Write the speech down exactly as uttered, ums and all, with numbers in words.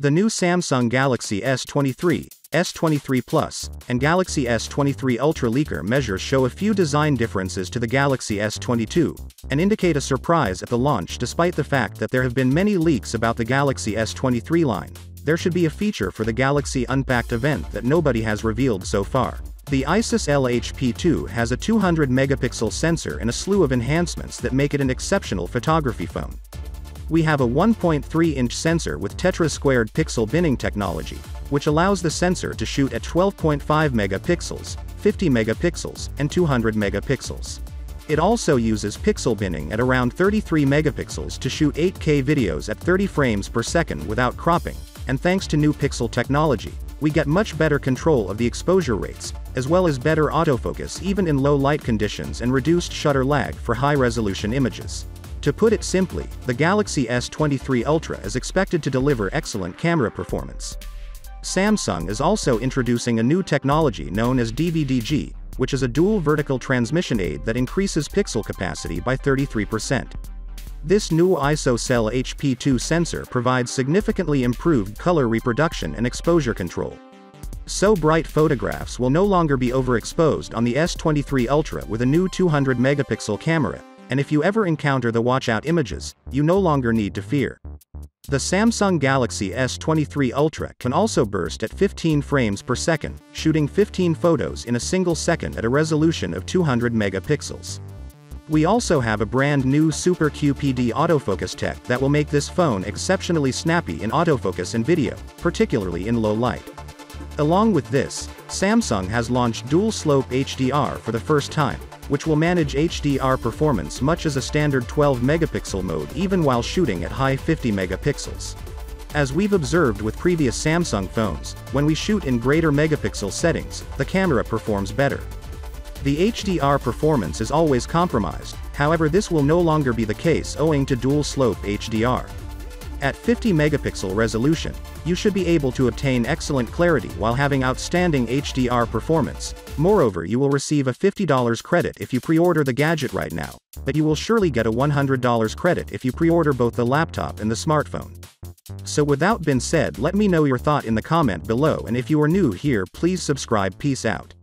The new Samsung Galaxy S twenty-three, S twenty-three Plus, and Galaxy S twenty-three Ultra leaker measures show a few design differences to the Galaxy S twenty-two, and indicate a surprise at the launch despite the fact that there have been many leaks about the Galaxy S twenty-three line. There should be a feature for the Galaxy Unpacked event that nobody has revealed so far. The ISOCELL H P two has a two hundred megapixel sensor and a slew of enhancements that make it an exceptional photography phone. We have a one point three inch sensor with Tetra squared pixel binning technology, which allows the sensor to shoot at twelve point five megapixels, fifty megapixels, and two hundred megapixels. It also uses pixel binning at around thirty-three megapixels to shoot eight K videos at thirty frames per second without cropping, and thanks to new pixel technology, we get much better control of the exposure rates, as well as better autofocus even in low light conditions and reduced shutter lag for high-resolution images. To put it simply, the Galaxy S twenty-three Ultra is expected to deliver excellent camera performance. Samsung is also introducing a new technology known as D V D G, which is a dual vertical transmission aid that increases pixel capacity by thirty-three percent. This new ISOCELL H P two sensor provides significantly improved color reproduction and exposure control. So bright photographs will no longer be overexposed on the S twenty-three Ultra with a new two hundred megapixel camera, and if you ever encounter the watch-out images, you no longer need to fear. The Samsung Galaxy S twenty-three Ultra can also burst at fifteen frames per second, shooting fifteen photos in a single second at a resolution of two hundred megapixels. We also have a brand new Super Q P D autofocus tech that will make this phone exceptionally snappy in autofocus and video, particularly in low light. Along with this, Samsung has launched Dual slope H D R for the first time, which will manage H D R performance much as a standard twelve megapixel mode even while shooting at high fifty megapixels. As we've observed with previous Samsung phones, when we shoot in greater megapixel settings, the camera performs better. The H D R performance is always compromised, however this will no longer be the case owing to dual slope H D R. At fifty megapixel resolution, you should be able to obtain excellent clarity while having outstanding H D R performance. Moreover, you will receive a fifty dollar credit if you pre-order the gadget right now, but you will surely get a one hundred dollar credit if you pre-order both the laptop and the smartphone. So with that being said, let me know your thought in the comment below, and if you are new here please subscribe. Peace out.